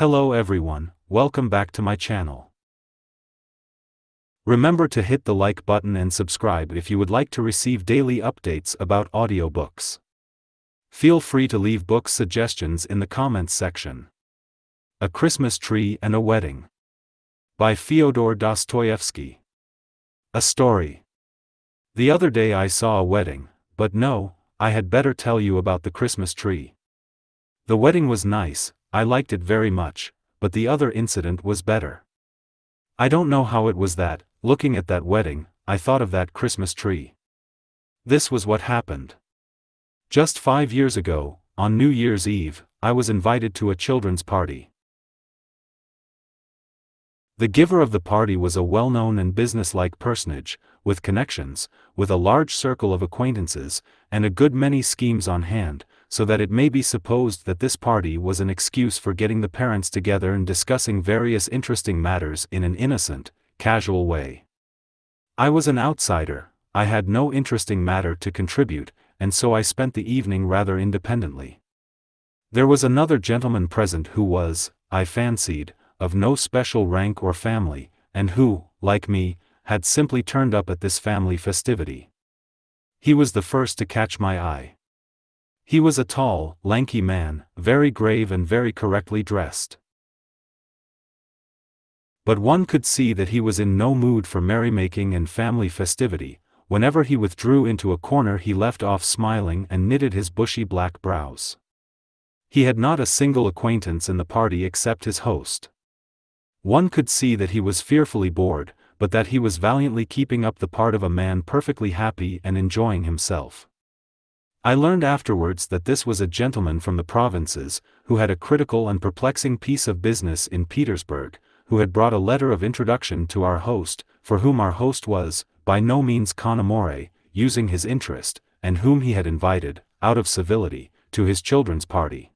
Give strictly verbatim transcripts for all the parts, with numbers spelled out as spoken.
Hello everyone, welcome back to my channel. Remember to hit the like button and subscribe if you would like to receive daily updates about audiobooks. Feel free to leave book suggestions in the comments section. A Christmas Tree and a Wedding by Fyodor Dostoevsky. A story. The other day I saw a wedding, but no, I had better tell you about the Christmas tree. The wedding was nice. I liked it very much, but the other incident was better. I don't know how it was that, looking at that wedding, I thought of that Christmas tree. This was what happened. Just five years ago, on New Year's Eve, I was invited to a children's party. The giver of the party was a well-known and business-like personage, with connections, with a large circle of acquaintances, and a good many schemes on hand, so that it may be supposed that this party was an excuse for getting the parents together and discussing various interesting matters in an innocent, casual way. I was an outsider, I had no interesting matter to contribute, and so I spent the evening rather independently. There was another gentleman present who was, I fancied, of no special rank or family, and who, like me, had simply turned up at this family festivity. He was the first to catch my eye. He was a tall, lanky man, very grave and very correctly dressed. But one could see that he was in no mood for merrymaking and family festivity. Whenever he withdrew into a corner he left off smiling and knitted his bushy black brows. He had not a single acquaintance in the party except his host. One could see that he was fearfully bored, but that he was valiantly keeping up the part of a man perfectly happy and enjoying himself. I learned afterwards that this was a gentleman from the provinces, who had a critical and perplexing piece of business in Petersburg, who had brought a letter of introduction to our host, for whom our host was, by no means con amore, using his interest, and whom he had invited, out of civility, to his children's party.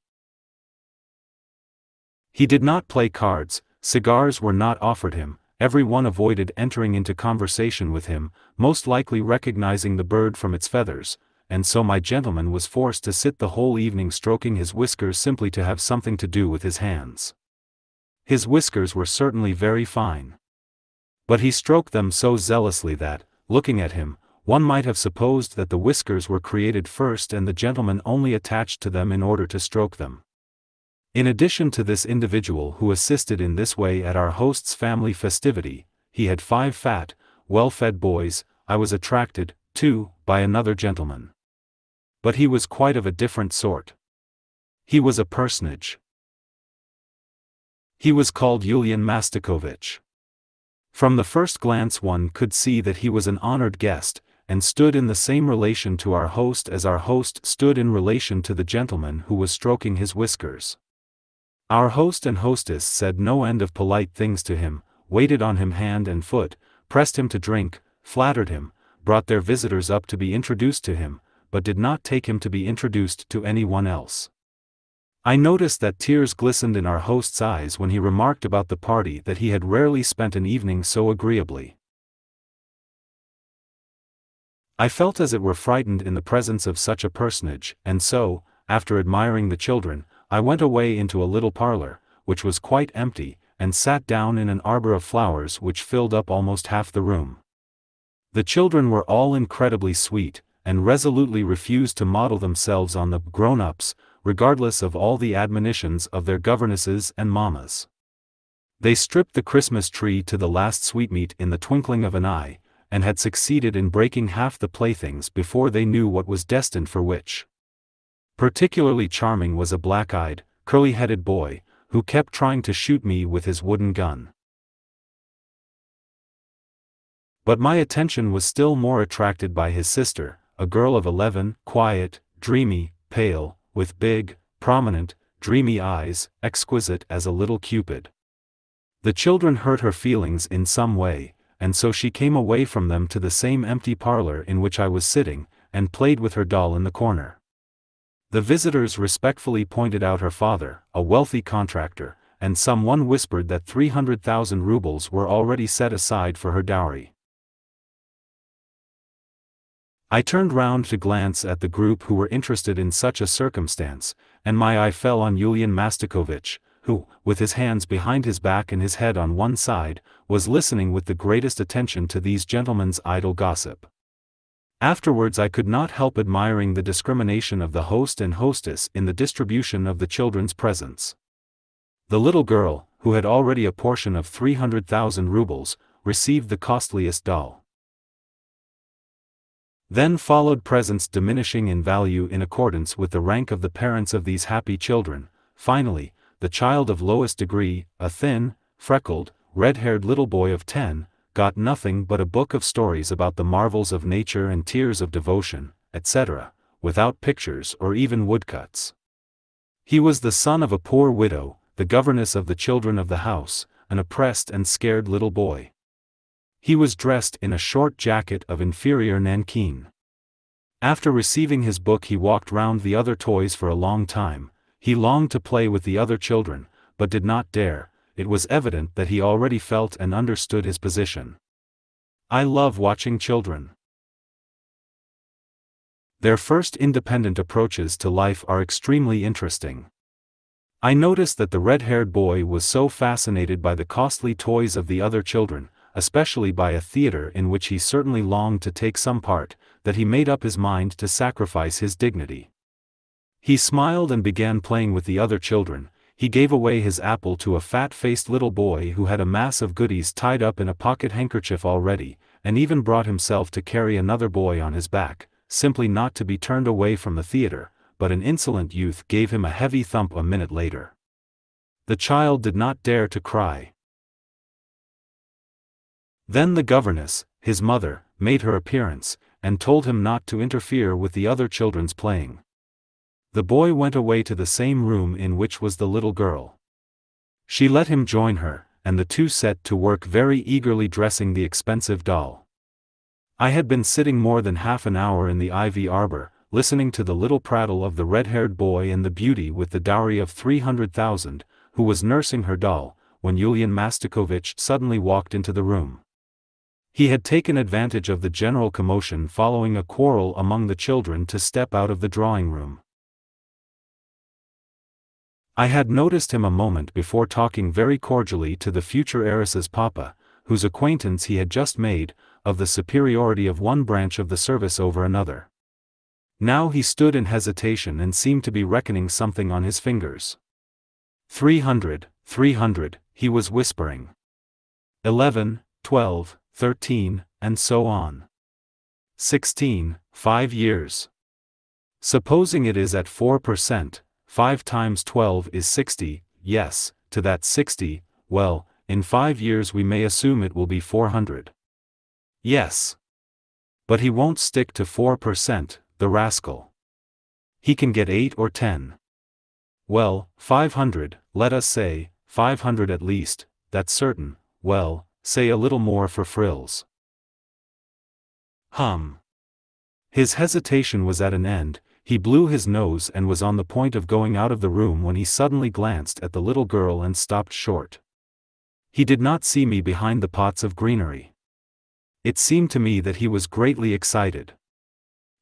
He did not play cards, cigars were not offered him, everyone avoided entering into conversation with him, most likely recognizing the bird from its feathers, and so my gentleman was forced to sit the whole evening stroking his whiskers simply to have something to do with his hands. His whiskers were certainly very fine. But he stroked them so zealously that, looking at him, one might have supposed that the whiskers were created first and the gentleman only attached to them in order to stroke them. In addition to this individual who assisted in this way at our host's family festivity, he had five fat, well-fed boys. I was attracted, too, by another gentleman. But he was quite of a different sort. He was a personage. He was called Yulian Mastakovich. From the first glance one could see that he was an honored guest, and stood in the same relation to our host as our host stood in relation to the gentleman who was stroking his whiskers. Our host and hostess said no end of polite things to him, waited on him hand and foot, pressed him to drink, flattered him, brought their visitors up to be introduced to him, but did not take him to be introduced to anyone else. I noticed that tears glistened in our host's eyes when he remarked about the party that he had rarely spent an evening so agreeably. I felt as it were frightened in the presence of such a personage, and so, after admiring the children, I went away into a little parlor, which was quite empty, and sat down in an arbor of flowers which filled up almost half the room. The children were all incredibly sweet, and resolutely refused to model themselves on the grown-ups, regardless of all the admonitions of their governesses and mammas. They stripped the Christmas tree to the last sweetmeat in the twinkling of an eye, and had succeeded in breaking half the playthings before they knew what was destined for which. Particularly charming was a black-eyed, curly-headed boy, who kept trying to shoot me with his wooden gun. But my attention was still more attracted by his sister, a girl of eleven, quiet, dreamy, pale, with big, prominent, dreamy eyes, exquisite as a little Cupid. The children hurt her feelings in some way, and so she came away from them to the same empty parlor in which I was sitting, and played with her doll in the corner. The visitors respectfully pointed out her father, a wealthy contractor, and someone whispered that three hundred thousand rubles were already set aside for her dowry. I turned round to glance at the group who were interested in such a circumstance, and my eye fell on Yulian Mastakovich, who, with his hands behind his back and his head on one side, was listening with the greatest attention to these gentlemen's idle gossip. Afterwards I could not help admiring the discrimination of the host and hostess in the distribution of the children's presents. The little girl, who had already a portion of three hundred thousand rubles, received the costliest doll. Then followed presents diminishing in value in accordance with the rank of the parents of these happy children. Finally, the child of lowest degree, a thin, freckled, red-haired little boy of ten, got nothing but a book of stories about the marvels of nature and tears of devotion, et cetera, without pictures or even woodcuts. He was the son of a poor widow, the governess of the children of the house, an oppressed and scared little boy. He was dressed in a short jacket of inferior nankeen. After receiving his book he walked round the other toys for a long time. He longed to play with the other children, but did not dare. It was evident that he already felt and understood his position. I love watching children. Their first independent approaches to life are extremely interesting. I noticed that the red-haired boy was so fascinated by the costly toys of the other children, especially by a theater in which he certainly longed to take some part, that he made up his mind to sacrifice his dignity. He smiled and began playing with the other children. He gave away his apple to a fat-faced little boy who had a mass of goodies tied up in a pocket handkerchief already, and even brought himself to carry another boy on his back, simply not to be turned away from the theater, but an insolent youth gave him a heavy thump a minute later. The child did not dare to cry. Then the governess, his mother, made her appearance, and told him not to interfere with the other children's playing. The boy went away to the same room in which was the little girl. She let him join her, and the two set to work very eagerly dressing the expensive doll. I had been sitting more than half an hour in the ivy arbor, listening to the little prattle of the red-haired boy and the beauty with the dowry of three hundred thousand, who was nursing her doll, when Yulian Mastakovich suddenly walked into the room. He had taken advantage of the general commotion following a quarrel among the children to step out of the drawing room. I had noticed him a moment before talking very cordially to the future heiress's papa, whose acquaintance he had just made, of the superiority of one branch of the service over another. Now he stood in hesitation and seemed to be reckoning something on his fingers. Three hundred, three hundred, he was whispering. Eleven, twelve, thirteen, and so on. Sixteen, five years. Supposing it is at four percent, five times twelve is sixty, yes, to that sixty, well, in five years we may assume it will be four hundred. Yes. But he won't stick to four percent, the rascal. He can get eight or ten. Well, five hundred, let us say, five hundred at least, that's certain, well, say a little more for frills. Hum. His hesitation was at an end. He blew his nose and was on the point of going out of the room when he suddenly glanced at the little girl and stopped short. He did not see me behind the pots of greenery. It seemed to me that he was greatly excited.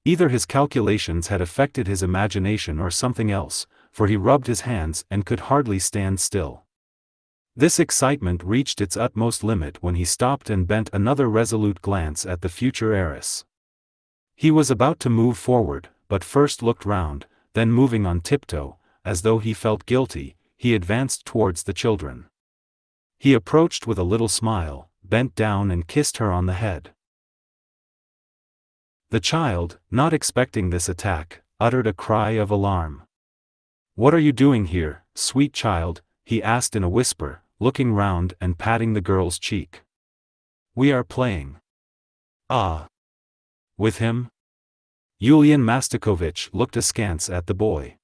Either his calculations had affected his imagination or something else, for he rubbed his hands and could hardly stand still. This excitement reached its utmost limit when he stopped and bent another resolute glance at the future heiress. He was about to move forward, but first looked round, then moving on tiptoe, as though he felt guilty, he advanced towards the children. He approached with a little smile, bent down and kissed her on the head. The child, not expecting this attack, uttered a cry of alarm. "What are you doing here, sweet child?" he asked in a whisper, looking round and patting the girl's cheek. "We are playing." "Ah. With him?" Yulian Mastakovich looked askance at the boy.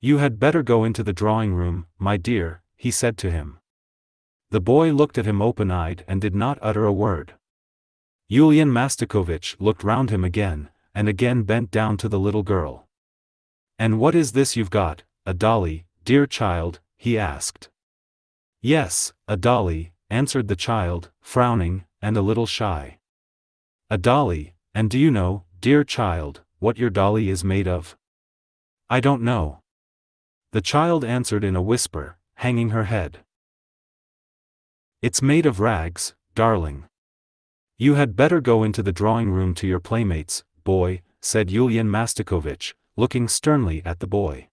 "You had better go into the drawing room, my dear," he said to him. The boy looked at him open-eyed and did not utter a word. Yulian Mastakovich looked round him again, and again bent down to the little girl. "And what is this you've got, a dolly, dear child?" he asked. "Yes, a dolly," answered the child, frowning, and a little shy. "A dolly, and do you know, dear child, what your dolly is made of?" "I don't know," the child answered in a whisper, hanging her head. "It's made of rags, darling. You had better go into the drawing-room to your playmates, boy," said Yulian Mastakovich, looking sternly at the boy.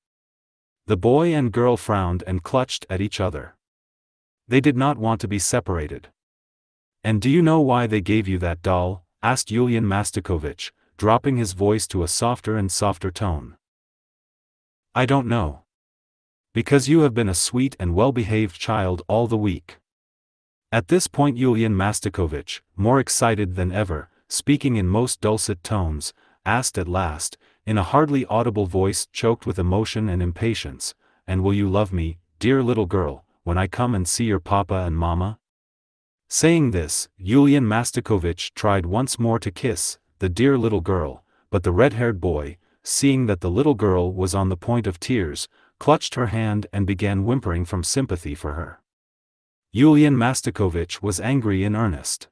The boy and girl frowned and clutched at each other. They did not want to be separated. "And do you know why they gave you that doll?" asked Yulian Mastakovich, dropping his voice to a softer and softer tone. "I don't know. Because you have been a sweet and well-behaved child all the week." At this point Yulian Mastakovich, more excited than ever, speaking in most dulcet tones, asked at last, in a hardly audible voice choked with emotion and impatience, "And will you love me, dear little girl, when I come and see your papa and mama?" Saying this, Yulian Mastakovich tried once more to kiss the dear little girl, but the red-haired boy, seeing that the little girl was on the point of tears, clutched her hand and began whimpering from sympathy for her. Yulian Mastakovich was angry in earnest.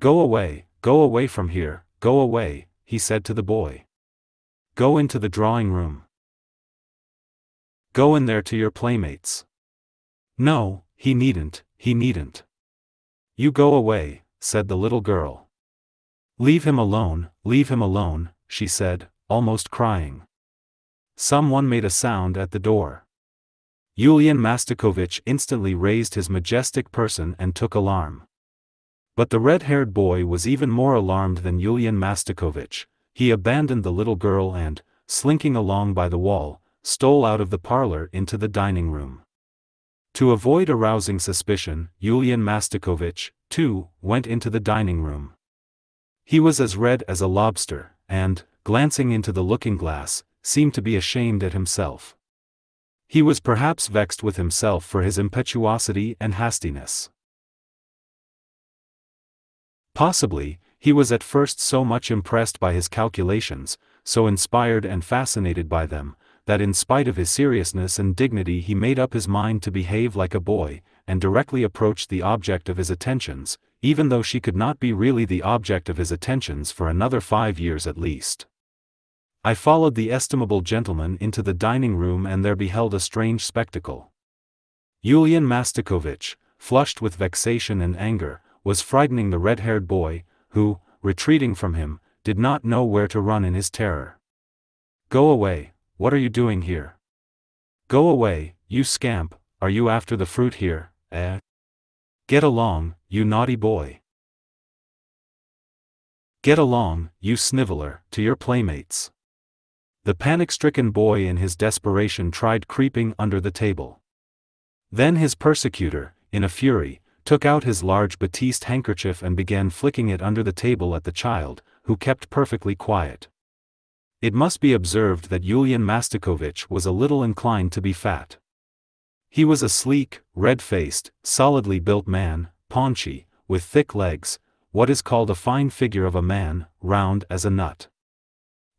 "Go away, go away from here, go away," he said to the boy. "Go into the drawing room. Go in there to your playmates." "No, he needn't, he needn't. You go away," said the little girl. "Leave him alone, leave him alone," she said, almost crying. Someone made a sound at the door. Yulian Mastakovich instantly raised his majestic person and took alarm. But the red-haired boy was even more alarmed than Yulian Mastakovich. He abandoned the little girl and, slinking along by the wall, stole out of the parlor into the dining room. To avoid arousing suspicion, Yulian Mastakovich, too, went into the dining room. He was as red as a lobster, and, glancing into the looking-glass, seemed to be ashamed at himself. He was perhaps vexed with himself for his impetuosity and hastiness. Possibly, he was at first so much impressed by his calculations, so inspired and fascinated by them, that in spite of his seriousness and dignity he made up his mind to behave like a boy, and directly approached the object of his attentions, even though she could not be really the object of his attentions for another five years at least. I followed the estimable gentleman into the dining room and there beheld a strange spectacle. Yulian Mastakovich, flushed with vexation and anger, was frightening the red-haired boy, who, retreating from him, did not know where to run in his terror. "Go away, what are you doing here? Go away, you scamp, are you after the fruit here, eh? Get along, you naughty boy. Get along, you sniveler, to your playmates." The panic-stricken boy in his desperation tried creeping under the table. Then his persecutor, in a fury, took out his large batiste handkerchief and began flicking it under the table at the child, who kept perfectly quiet. It must be observed that Yulian Mastakovich was a little inclined to be fat. He was a sleek, red-faced, solidly built man, paunchy, with thick legs, what is called a fine figure of a man, round as a nut.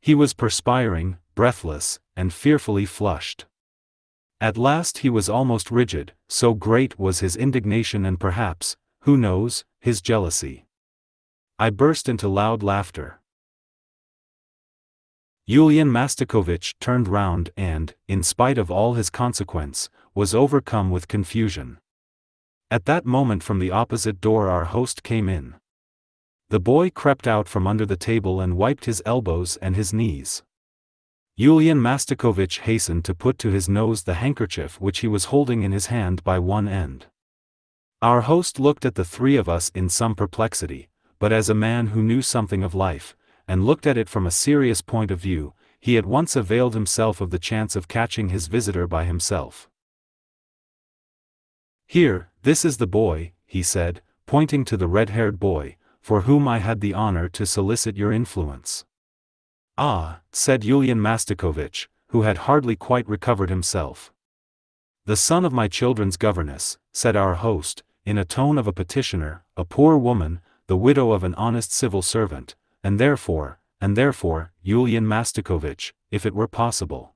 He was perspiring, breathless, and fearfully flushed. At last he was almost rigid, so great was his indignation and perhaps, who knows, his jealousy. I burst into loud laughter. Yulian Mastakovich turned round and, in spite of all his consequence, was overcome with confusion. At that moment from the opposite door our host came in. The boy crept out from under the table and wiped his elbows and his knees. Yulian Mastakovich hastened to put to his nose the handkerchief which he was holding in his hand by one end. Our host looked at the three of us in some perplexity, but as a man who knew something of life, and looked at it from a serious point of view, he at once availed himself of the chance of catching his visitor by himself. "Here, this is the boy," he said, pointing to the red-haired boy, "for whom I had the honor to solicit your influence." "Ah," said Yulian Mastakovich, who had hardly quite recovered himself. "The son of my children's governess," said our host, in a tone of a petitioner, "a poor woman, the widow of an honest civil servant, and therefore, and therefore, Yulian Mastakovich, if it were possible."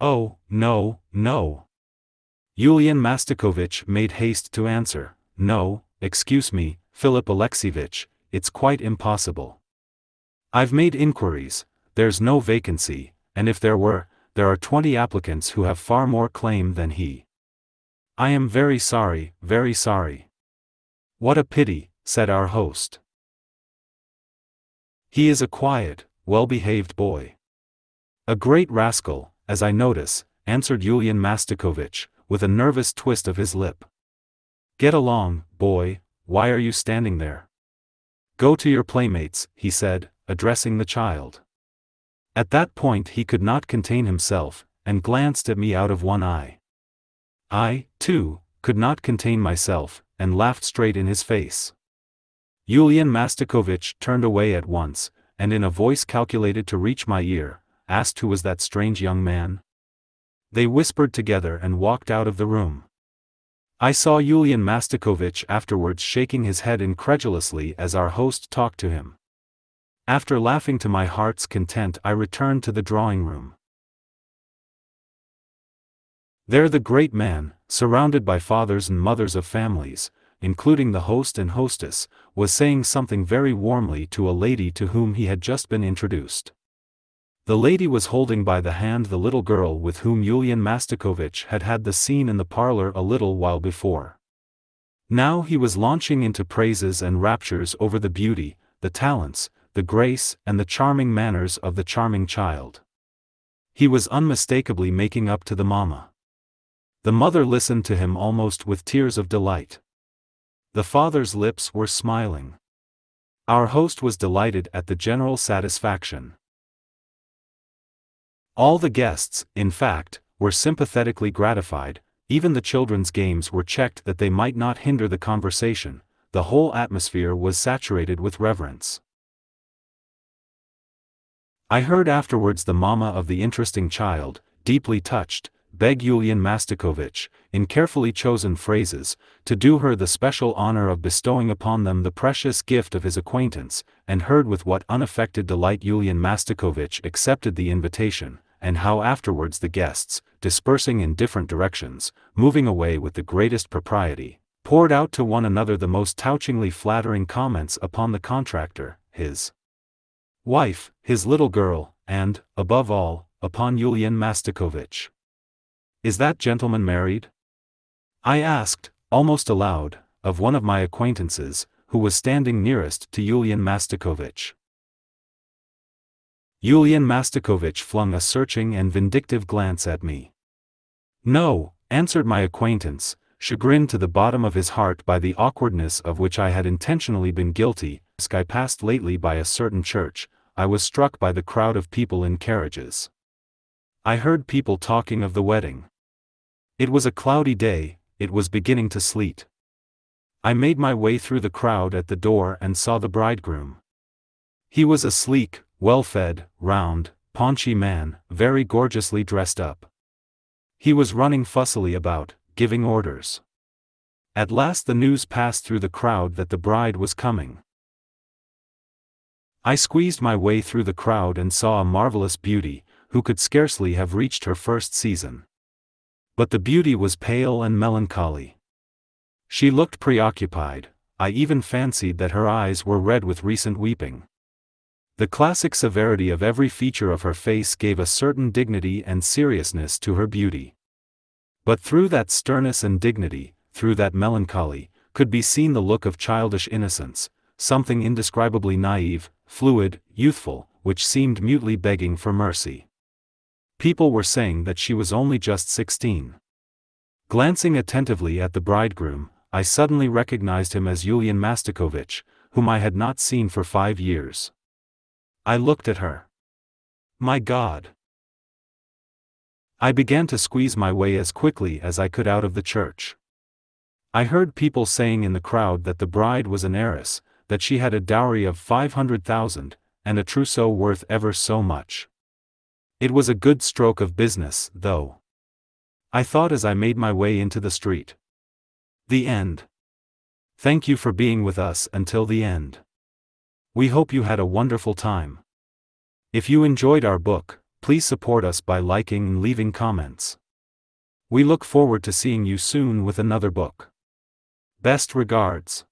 "Oh, no, no." Yulian Mastakovich made haste to answer, "No, excuse me, Philip Alexeyevich, it's quite impossible. I've made inquiries, there's no vacancy, and if there were, there are twenty applicants who have far more claim than he." I am very sorry, very sorry. What a pity, said our host. He is a quiet, well-behaved boy. A great rascal, as I notice, answered Yulian Mastakovich, with a nervous twist of his lip. Get along, boy, why are you standing there? Go to your playmates, he said, addressing the child. At that point he could not contain himself, and glanced at me out of one eye. I, too, could not contain myself, and laughed straight in his face. Yulian Mastakovich turned away at once, and in a voice calculated to reach my ear, asked who was that strange young man. They whispered together and walked out of the room. I saw Yulian Mastakovich afterwards shaking his head incredulously as our host talked to him. After laughing to my heart's content, I returned to the drawing room. There the great man, surrounded by fathers and mothers of families, including the host and hostess, was saying something very warmly to a lady to whom he had just been introduced. The lady was holding by the hand the little girl with whom Yulian Mastakovich had had the scene in the parlor a little while before. Now he was launching into praises and raptures over the beauty, the talents, the grace, and the charming manners of the charming child. He was unmistakably making up to the mama. The mother listened to him almost with tears of delight. The father's lips were smiling. Our host was delighted at the general satisfaction. All the guests, in fact, were sympathetically gratified, even the children's games were checked that they might not hinder the conversation, the whole atmosphere was saturated with reverence. I heard afterwards the mama of the interesting child, deeply touched, beg Yulian Mastakovich, in carefully chosen phrases, to do her the special honor of bestowing upon them the precious gift of his acquaintance, and heard with what unaffected delight Yulian Mastakovich accepted the invitation, and how afterwards the guests, dispersing in different directions, moving away with the greatest propriety, poured out to one another the most touchingly flattering comments upon the contractor, his wife, his little girl, and, above all, upon Yulian Mastakovich. Is that gentleman married? I asked, almost aloud, of one of my acquaintances, who was standing nearest to Yulian Mastakovich. Yulian Mastakovich flung a searching and vindictive glance at me. No, answered my acquaintance, chagrined to the bottom of his heart by the awkwardness of which I had intentionally been guilty. As I passed lately by a certain church, I was struck by the crowd of people in carriages. I heard people talking of the wedding. It was a cloudy day, it was beginning to sleet. I made my way through the crowd at the door and saw the bridegroom. He was a sleek, well-fed, round, paunchy man, very gorgeously dressed up. He was running fussily about, giving orders. At last the news passed through the crowd that the bride was coming. I squeezed my way through the crowd and saw a marvelous beauty, who could scarcely have reached her first season. But the beauty was pale and melancholy. She looked preoccupied, I even fancied that her eyes were red with recent weeping. The classic severity of every feature of her face gave a certain dignity and seriousness to her beauty. But through that sternness and dignity, through that melancholy, could be seen the look of childish innocence, something indescribably naive, fluid, youthful, which seemed mutely begging for mercy. People were saying that she was only just sixteen. Glancing attentively at the bridegroom, I suddenly recognized him as Yulian Mastakovich, whom I had not seen for five years. I looked at her. My God! I began to squeeze my way as quickly as I could out of the church. I heard people saying in the crowd that the bride was an heiress, that she had a dowry of five hundred thousand, and a trousseau worth ever so much. It was a good stroke of business, though, I thought as I made my way into the street. The end. Thank you for being with us until the end. We hope you had a wonderful time. If you enjoyed our book, please support us by liking and leaving comments. We look forward to seeing you soon with another book. Best regards.